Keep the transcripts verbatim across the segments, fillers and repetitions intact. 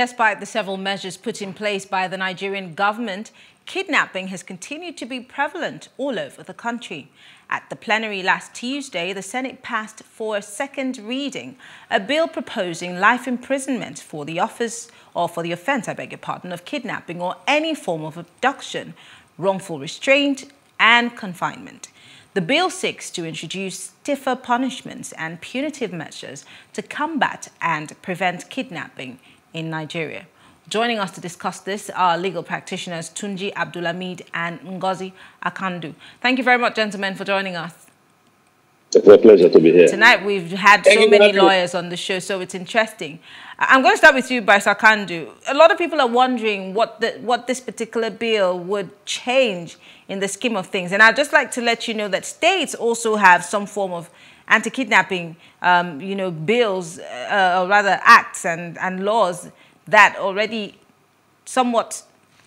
Despite the several measures put in place by the Nigerian government, kidnapping has continued to be prevalent all over the country. At the plenary last Tuesday, the Senate passed for a second reading a bill proposing life imprisonment for the offence or for the offence, I beg your pardon, of kidnapping or any form of abduction, wrongful restraint and confinement. The bill seeks to introduce stiffer punishments and punitive measures to combat and prevent kidnapping in Nigeria. Joining us to discuss this are legal practitioners Tunji Abdulhameed and Ngozi Akandu. Thank you very much, gentlemen, for joining us. It's a pleasure to be here. Tonight we've had Thank so many lawyers on the show, so it's interesting. I'm going to start with you, Barrister Akandu. A lot of people are wondering what, the, what this particular bill would change in the scheme of things. And I'd just like to let you know that states also have some form of anti-kidnapping um, you know, bills, uh, or rather acts and, and laws that already somewhat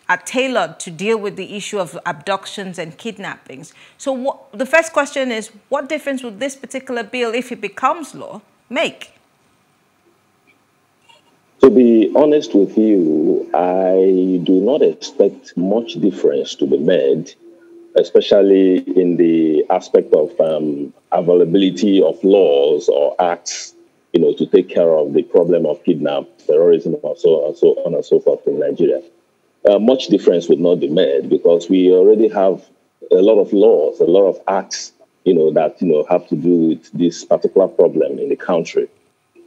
are tailored to deal with the issue of abductions and kidnappings. So what, the first question is, what difference would this particular bill, if it becomes law, make? To be honest with you, I do not expect much difference to be made, especially in the aspect of um, availability of laws or acts, you know, to take care of the problem of kidnapping, terrorism, and so on, so on and so forth in Nigeria. Uh, much difference would not be made because we already have a lot of laws, a lot of acts, you know, that, you know, have to do with this particular problem in the country.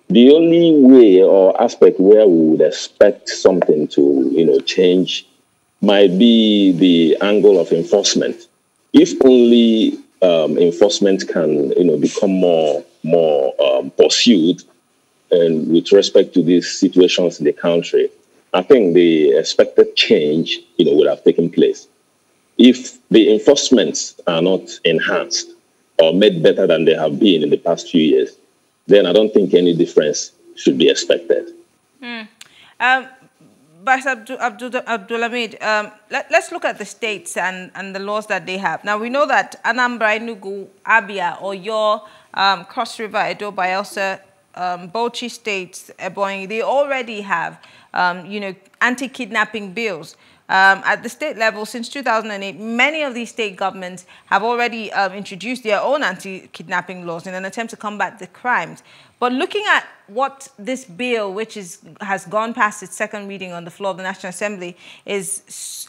The only way or aspect where we would expect something to, you know, change might be the angle of enforcement. If only um, enforcement can, you know, become more, more um, pursued and with respect to these situations in the country, I think the expected change, you know, would have taken place. If the enforcements are not enhanced or made better than they have been in the past few years, then I don't think any difference should be expected. Mm. Um, Barrister Abdul, Abdul, Abdulhameed, um, let, let's look at the states and, and the laws that they have. Now, we know that Anambra, Enugu, Abia, Oyo, um, Cross River, Edo, Bayelsa, um, Bauchi states, Ebonyi, they already have Um, you know, anti-kidnapping bills. Um, at the state level, since two thousand eight, many of these state governments have already um, introduced their own anti-kidnapping laws in an attempt to combat the crimes. But looking at what this bill, which is, has gone past its second reading on the floor of the National Assembly, is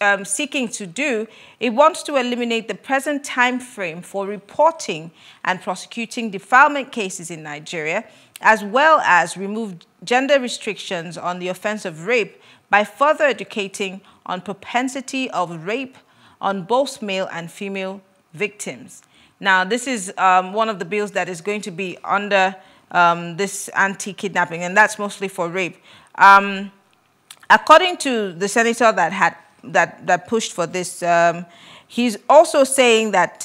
um, seeking to do, it wants to eliminate the present time frame for reporting and prosecuting defilement cases in Nigeria, as well as remove gender restrictions on the offense of rape by further educating on propensity of rape on both male and female victims. Now, this is um, one of the bills that is going to be under um, this anti-kidnapping, and that's mostly for rape. Um, according to the senator that, had, that, that pushed for this, um, he's also saying that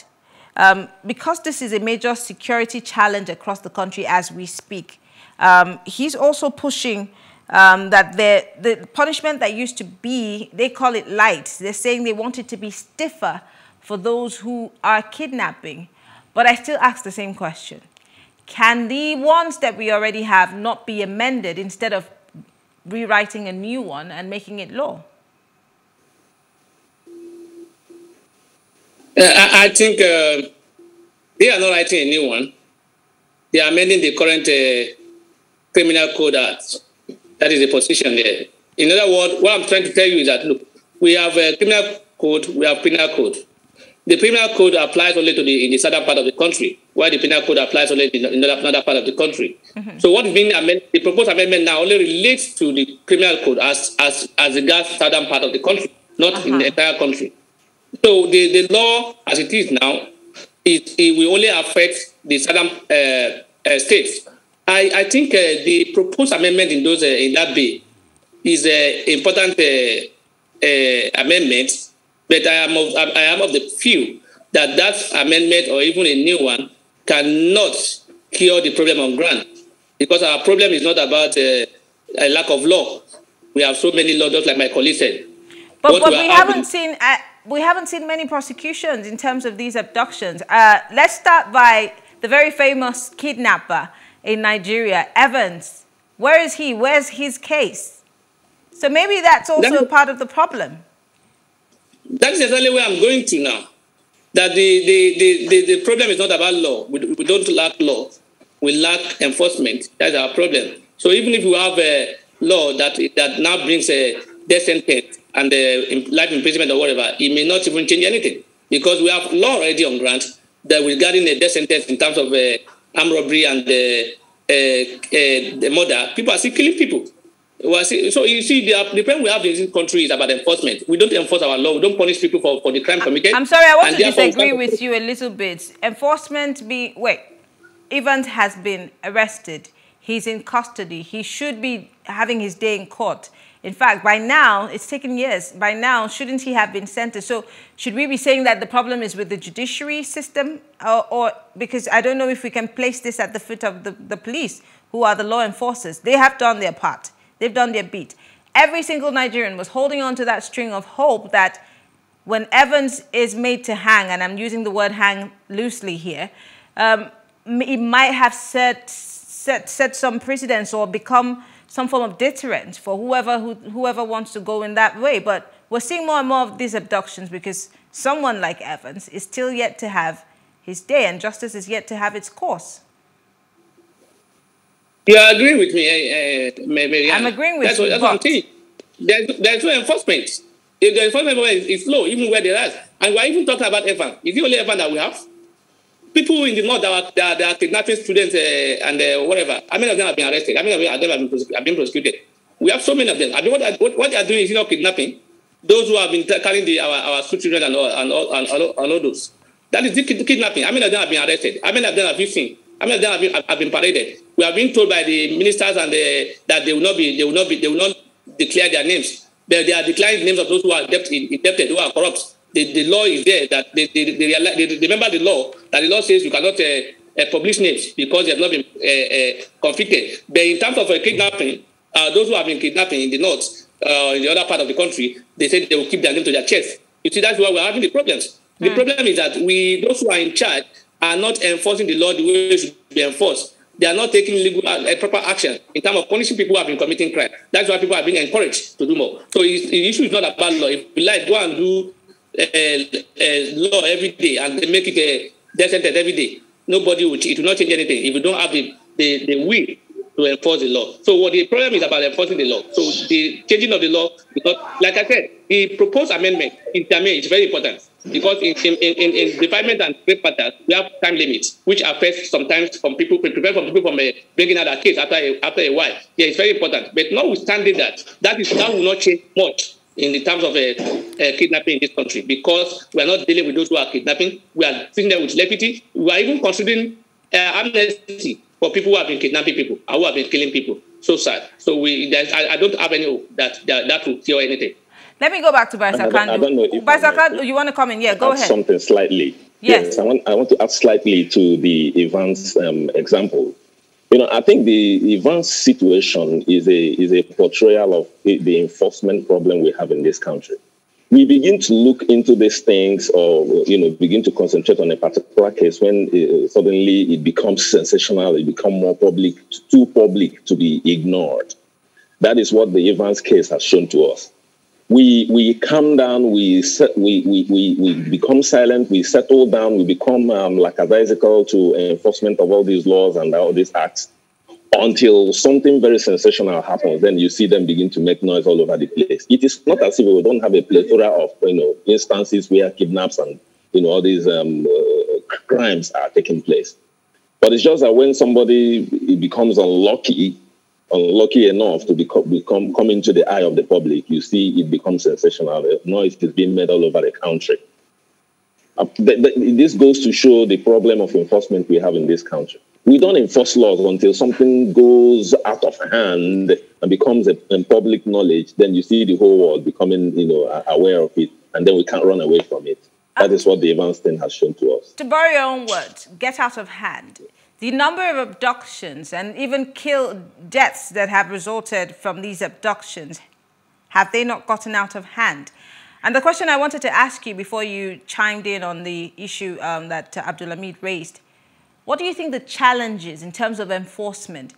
Um, because this is a major security challenge across the country as we speak, um, he's also pushing um, that the, the punishment that used to be, they call it light. They're saying they want it to be stiffer for those who are kidnapping. But I still ask the same question. Can the ones that we already have not be amended instead of rewriting a new one and making it law? I think uh, they are not writing a new one. They are amending the current uh, criminal code act. That is the position there. In other words, what I'm trying to tell you is that, look, we have a criminal code, we have penal code. The penal code applies only to the, in the southern part of the country, while the penal code applies only in another part of the country. Mm-hmm. So what is being amended, the proposed amendment now only relates to the criminal code as, as, as regards the southern part of the country, not uh-huh. in the entire country. So the, the law, as it is now, it, it will only affect the southern uh, uh, states. I, I think uh, the proposed amendment in those uh, in that bill is an uh, important uh, uh, amendment, but I am, of, I am of the view that that amendment or even a new one cannot cure the problem on ground, because our problem is not about uh, a lack of law. We have so many laws, just like my colleague said. But what, what we haven't seen... I We haven't seen many prosecutions in terms of these abductions. Uh, let's start by the very famous kidnapper in Nigeria, Evans. Where is he? Where's his case? So maybe that's also that, a part of the problem. That's exactly where I'm going to now. That the, the, the, the, the problem is not about law. We, we don't lack law. We lack enforcement. That's our problem. So even if you have a law that, that now brings a death sentence and the life imprisonment or whatever, it may not even change anything. Because we have law already on ground that regarding the death sentence in terms of uh, armed robbery and the, uh, uh, the murder, people are still killing people. So you see, the problem we have in this country is about enforcement. We don't enforce our law. We don't punish people for, for the crime committed. I'm sorry, I want to disagree with you a little bit. Enforcement be... Wait. Evans has been arrested. He's in custody. He should be having his day in court. In fact, by now, it's taken years. By now, shouldn't he have been sentenced? So should we be saying that the problem is with the judiciary system? Or, or because I don't know if we can place this at the foot of the, the police, who are the law enforcers. They have done their part. They've done their beat. Every single Nigerian was holding on to that string of hope that when Evans is made to hang, and I'm using the word hang loosely here, um, it might have set, set, set some precedents or become some form of deterrent for whoever, who, whoever wants to go in that way. But we're seeing more and more of these abductions because someone like Evans is still yet to have his day and justice is yet to have its course. You are agreeing with me, uh, Mary Anna. I'm agreeing with that's you. What, that's what I'm saying. There's, there's no enforcement. If the enforcement is, is low, even where there is, and we're even talking about Evans. Is the only Evans that we have? People in the north that are, that, that are kidnapping students uh, and uh, whatever. How many of them have been arrested? How many of them have been, prosec have been prosecuted? We have so many of them. I mean, what, I, what, what they are doing is you not know, kidnapping those who have been carrying the, our, our school children and all, and, all, and, all, and all those. That is the kidnapping. How many of them have been arrested? How many of them have you seen? How many of them have been, have been paraded? We have been told by the ministers and the, that they will not be, they will not be, they will not declare their names. They, they are declaring the names of those who are indebted, who are corrupt. The, the law is there that they, they, they, realize, they remember the law that the law says you cannot uh, uh, publish names because they have not been uh, uh, convicted. But in terms of uh, kidnapping, uh, those who have been kidnapping in the north, uh, in the other part of the country, they said they will keep their name to their chest. You see, that's why we are having the problems. The mm. problem is that we, those who are in charge, are not enforcing the law the way it should be enforced. They are not taking legal, uh, proper action in terms of punishing people who have been committing crime. That's why people are being encouraged to do more. So it's, the issue is not about law. If you like, go and do uh, uh, law every day and make it a death sentence every day. Nobody will, it will not change anything if you don't have the, the, the will to enforce the law. So what the problem is about enforcing the law. So the changing of the law, is not, like I said, the proposed amendment in Tamil is very important. Because in, in, in, in defilement and rape patterns, we have time limits, which affects sometimes from people, prevent from people from uh, bringing out a case after a, after a while. Yeah, it's very important. But notwithstanding that, that is that will not change much in the terms of uh, uh, kidnapping in this country, because we are not dealing with those who are kidnapping. We are treating them with levity. We are even considering uh, amnesty for people who have been kidnapping people and who have been killing people. So sad. So we, I, I don't have any hope that that, that will cure anything. Let me go back to Barrister Akandu. Barrister Akandu, you want to come in? Yeah, go ahead. Something slightly. Yes. yes I, want, I want to add slightly to the Evans um, example. You know, I think the Evans situation is a, is a portrayal of the enforcement problem we have in this country. We begin to look into these things or, you know, begin to concentrate on a particular case when uh, suddenly it becomes sensational, it becomes more public, too public to be ignored. That is what the Evans case has shown to us. We, we calm down, we, set, we, we, we, we become silent, we settle down, we become um, lackadaisical to enforcement of all these laws and all these acts until something very sensational happens. Then you see them begin to make noise all over the place. It is not as if we don't have a plethora of you know, instances where kidnaps and you know, all these um, uh, crimes are taking place. But it's just that when somebody becomes unlucky, unlucky enough to become, become come into the eye of the public, you see it becomes sensational. Noise is being made all over the country. Uh, th th this goes to show the problem of enforcement we have in this country. We don't enforce laws until something goes out of hand and becomes a, a public knowledge. Then you see the whole world becoming, you know, aware of it, and then we can't run away from it. That um, is what the Evans thing has shown to us. To borrow your own words, get out of hand. The number of abductions and even kill deaths that have resulted from these abductions, have they not gotten out of hand? And the question I wanted to ask you before you chimed in on the issue um, that Abdulhameed raised, what do you think the challenge is in terms of enforcement?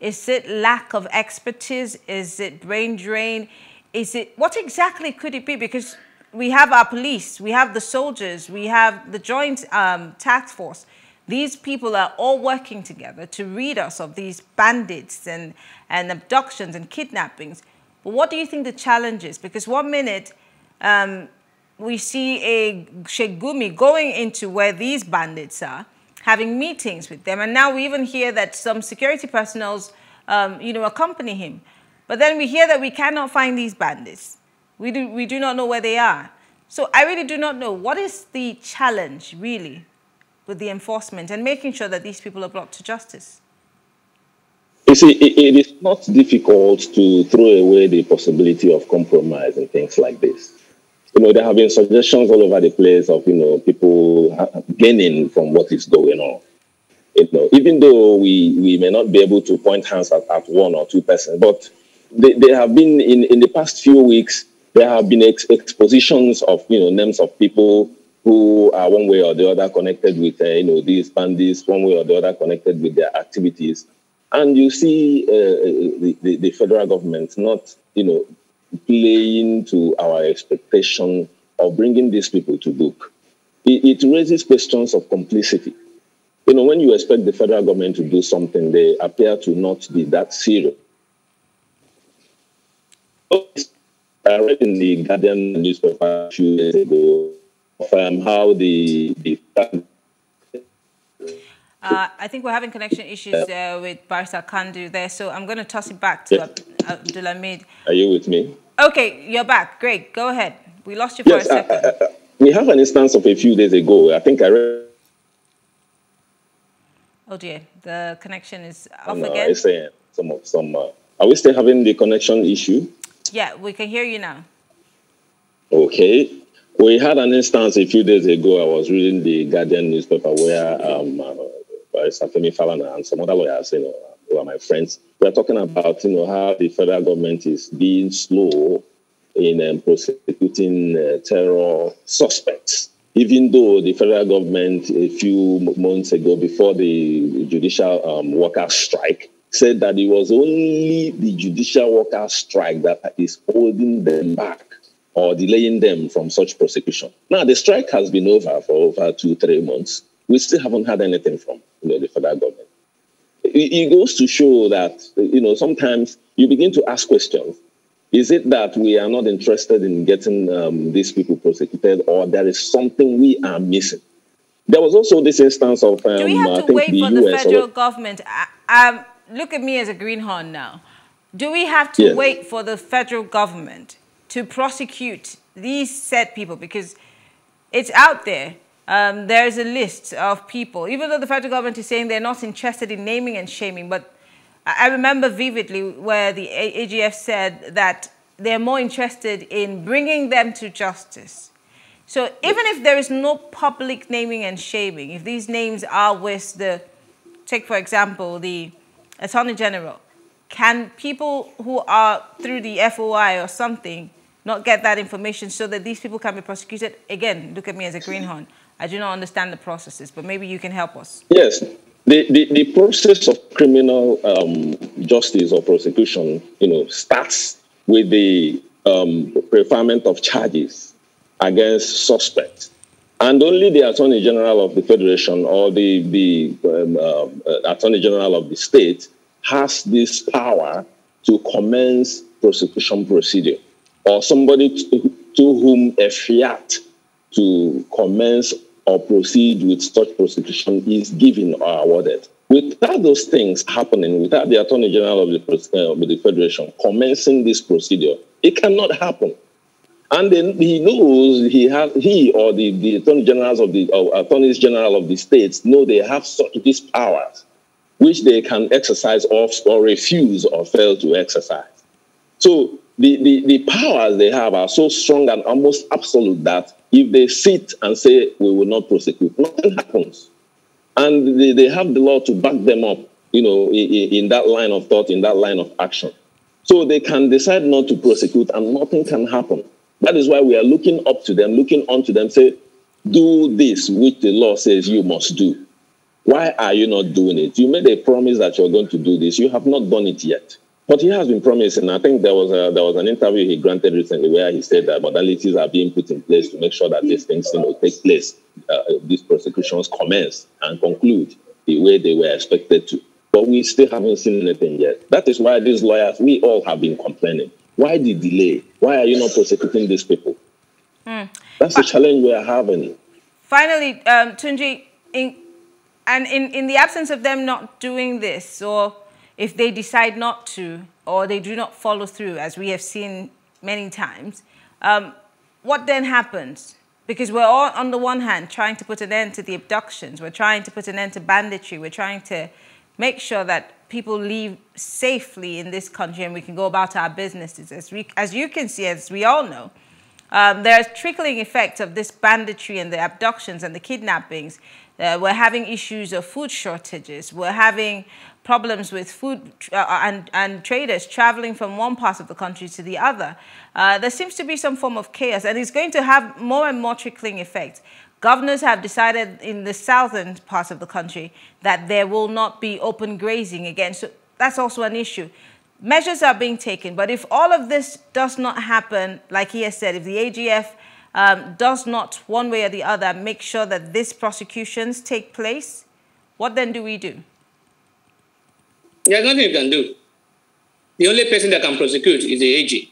Is it lack of expertise? Is it brain drain? Is it, what exactly could it be? Because we have our police, we have the soldiers, we have the joint um, task force. These people are all working together to rid us of these bandits and, and abductions and kidnappings. But what do you think the challenge is? Because one minute um, we see a Sheikh Gumi going into where these bandits are, having meetings with them. And now we even hear that some security personnel um, you know, accompany him. But then we hear that we cannot find these bandits. We do, we do not know where they are. So I really do not know. What is the challenge, really, with the enforcement and making sure that these people are brought to justice? You see, it, it is not difficult to throw away the possibility of compromise and things like this. You know, there have been suggestions all over the place of, you know, people gaining from what is going on. You know, even though we, we may not be able to point hands at, at one or two persons, but they, they have been, in, in the past few weeks, there have been ex expositions of, you know, names of people who are one way or the other connected with, uh, you know, these bandits, one way or the other connected with their activities. And you see uh, the, the, the federal government not, you know, playing to our expectation of bringing these people to book. It, it raises questions of complicity. You know, when you expect the federal government to do something, they appear to not be that serious. I read in the Guardian newspaper a few days ago of um, how the... the uh, I think we're having connection issues uh, with Barrister Akandu there, so I'm going to toss it back to yes. Abdulhameed. Are you with me? Okay, you're back. Great, go ahead. We lost you for yes, a second. I, I, I, we have an instance of a few days ago. I think I read... Oh dear, the connection is off no, again. I say some of some... Uh, are we still having the connection issue? Yeah, we can hear you now. Okay. We had an instance a few days ago. I was reading the Guardian newspaper where um, uh, Femi Falana and some other lawyers, you know, who are my friends, we are talking about, you know, how the federal government is being slow in um, prosecuting uh, terror suspects, even though the federal government a few months ago, before the judicial um, workers' strike, said that it was only the judicial workers' strike that is holding them back or delaying them from such prosecution. Now, the strike has been over for over two, three months. We still haven't had anything from, you know, the federal government. It, it goes to show that, you know, sometimes you begin to ask questions. Is it that we are not interested in getting um, these people prosecuted, or there is something we are missing? There was also this instance of... Um, Do we have to I think wait the for the U S federal government... I, um, Look at me as a greenhorn now. Do we have to yes. wait for the federal government to prosecute these said people? Because it's out there. Um, there is a list of people, even though the federal government is saying they're not interested in naming and shaming. But I remember vividly where the A G F said that they're more interested in bringing them to justice. So even if there is no public naming and shaming, if these names are with the, take for example, the Attorney General, can people who are through the F O I or something not get that information so that these people can be prosecuted? Again, look at me as a greenhorn. I do not understand the processes, but maybe you can help us. Yes, the, the, the process of criminal um, justice or prosecution, you know, starts with the um, preferment of charges against suspects. And only the Attorney General of the Federation or the, the um, uh, Attorney General of the state has this power to commence prosecution procedure, or somebody to, to whom a fiat to commence or proceed with such prosecution is given or awarded. Without those things happening, without the Attorney General of the, uh, of the Federation commencing this procedure, it cannot happen. And then he knows he has he or the, the attorney generals of the or attorneys general of the states know they have such these powers, which they can exercise or, or refuse or fail to exercise. So the, the, the powers they have are so strong and almost absolute that if they sit and say we will not prosecute, nothing happens. And they, they have the law to back them up, you know, in, in that line of thought, in that line of action. So they can decide not to prosecute and nothing can happen. That is why we are looking up to them, looking unto them, say, do this, which the law says you must do. Why are you not doing it? You made a promise that you're going to do this. You have not done it yet. But he has been promising. I think there was a, there was an interview he granted recently where he said that modalities are being put in place to make sure that these things, you know, take place. Uh, these prosecutions commence and conclude the way they were expected to. But we still haven't seen anything yet. That is why these lawyers, we all have been complaining. Why the delay? Why are you not prosecuting these people? Mm. That's but the challenge we are having. Finally, um, Tunji, in, and in, in the absence of them not doing this, or if they decide not to, or they do not follow through, as we have seen many times, um, what then happens? Because we're all, on the one hand, trying to put an end to the abductions. We're trying to put an end to banditry. We're trying to make sure that people leave safely in this country and we can go about our businesses. As, we, as you can see, as we all know, um, there are trickling effects of this banditry and the abductions and the kidnappings. Uh, we're having issues of food shortages. We're having problems with food uh, and, and traders traveling from one part of the country to the other. Uh, there seems to be some form of chaos, and it's going to have more and more trickling effects. Governors have decided in the southern part of the country that there will not be open grazing again. So that's also an issue. Measures are being taken, but if all of this does not happen, like he has said, if the A G F um, does not, one way or the other, make sure that these prosecutions take place, what then do we do? There's nothing you can do. The only person that can prosecute is the A G.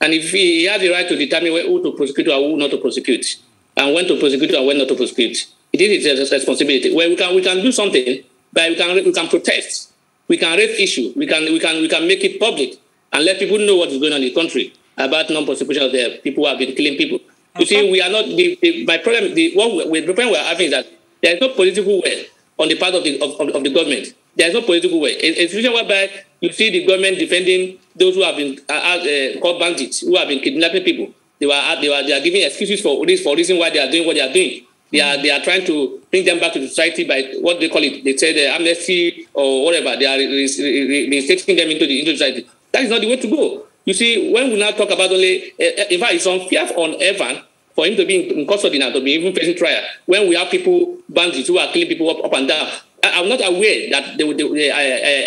And if he has the right to determine who to prosecute or who not to prosecute, and when to prosecute and when not to prosecute. It is its responsibility. Well, we can we can do something, but we can we can protest, we can raise issue, we can we can we can make it public and let people know what is going on in the country about non-prosecution of the people who have been killing people. Okay. You see, we are not the, the, my problem. The what we, the problem we are having is that there is no political will on the part of the of, of the government. There is no political will. It's reason whereby you see the government defending those who have been uh, uh, called bandits, who have been kidnapping people. They were, they were, they are giving excuses for this, for reason why they are doing what they are doing. They are, they are trying to bring them back to the society by what they call it. They say the amnesty or whatever. They are reinstating them into the into society. That is not the way to go. You see, when we now talk about only, uh, in fact, it's unfair on Evans for him to be in custody now, to be even facing trial. When we have people, bandits who are killing people up, up and down, I, I'm not aware that they, they, they, uh,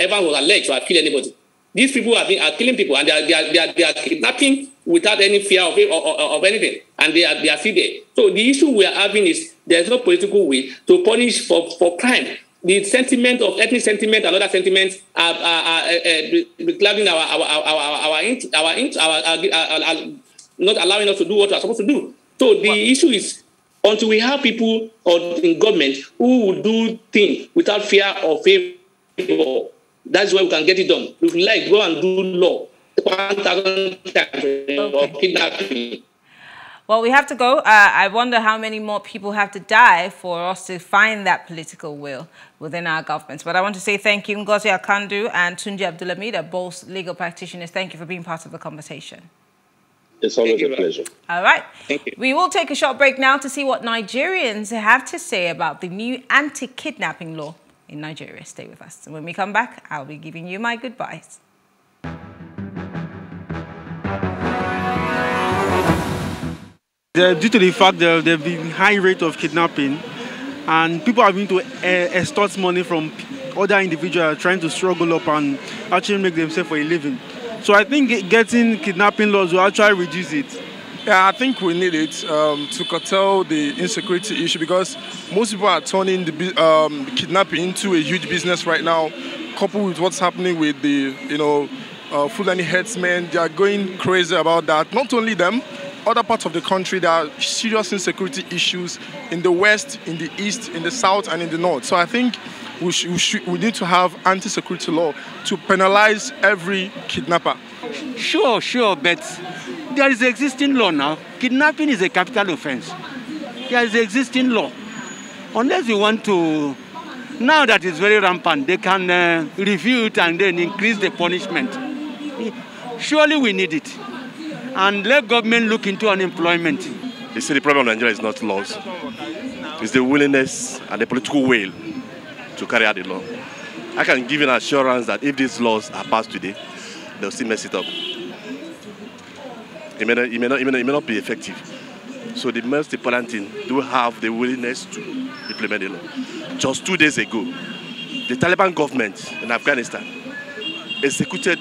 Evans was alleged to have killed anybody. These people are, being, are killing people, and they are, they are, they are, they are kidnapping without any fear of, it or, or, of anything, and they are, they are still there. So the issue we are having is there's no political will to punish for, for crime. The sentiment of ethnic sentiment and other sentiments are, are, are, are declaring our, our, our, our, our, our, our, our, our not allowing us to do what we are supposed to do. So the what? issue is until we have people or in government who will do things without fear or favor, that's where we can get it done. If you like, go and do law. Okay. Well, we have to go. Uh, I wonder how many more people have to die for us to find that political will within our governments. But I want to say thank you, Ngozi Akandu and Tunji Abdulhameed, both legal practitioners. Thank you for being part of the conversation. It's always a pleasure. All right. Thank you. We will take a short break now to see what Nigerians have to say about the new anti-kidnapping law in Nigeria. Stay with us. And when we come back, I'll be giving you my goodbyes. Due to the fact that there have been high rate of kidnapping and people are going to extort money from other individuals trying to struggle up and actually make themselves for a living. So I think getting kidnapping laws will actually reduce it. Yeah, I think we need it um, to curtail the insecurity issue, because most people are turning the um, kidnapping into a huge business right now, coupled with what's happening with the, you know, uh, Fulani headsmen. They are going crazy about that. Not only them. Other parts of the country, there are serious insecurity issues in the west, in the east, in the south, and in the north. So I think we, sh we, sh we need to have anti-security law to penalize every kidnapper. Sure, sure, but there is existing law now. Kidnapping is a capital offense. There is existing law. Unless you want to, now that it's very rampant, they can uh, review it and then increase the punishment. Surely we need it. And let government look into unemployment. You see, the problem in Nigeria is not laws. It's the willingness and the political will to carry out the law. I can give you an assurance that if these laws are passed today, they'll still mess it up. It may not, it may not, it may not be effective. So the most important thing, do we have the willingness to implement the law. Just two days ago, the Taliban government in Afghanistan executed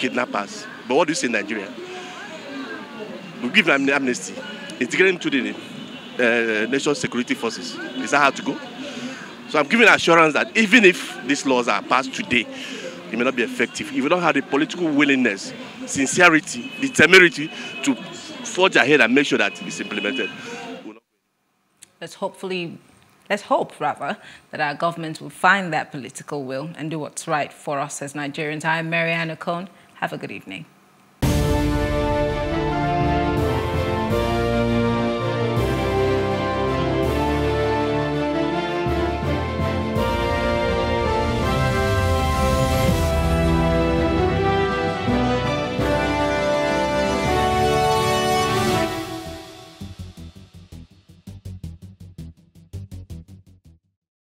kidnappers. But what do you say in Nigeria? We give them amnesty, integrate them to the uh, nation's security forces. Is that how to go? So I'm giving assurance that even if these laws are passed today, it may not be effective. If you don't have the political willingness, sincerity, the temerity to forge ahead and make sure that it's implemented. Let's hopefully, let's hope rather, that our government will find that political will and do what's right for us as Nigerians. I'm Mary Anna Cohn. Have a good evening.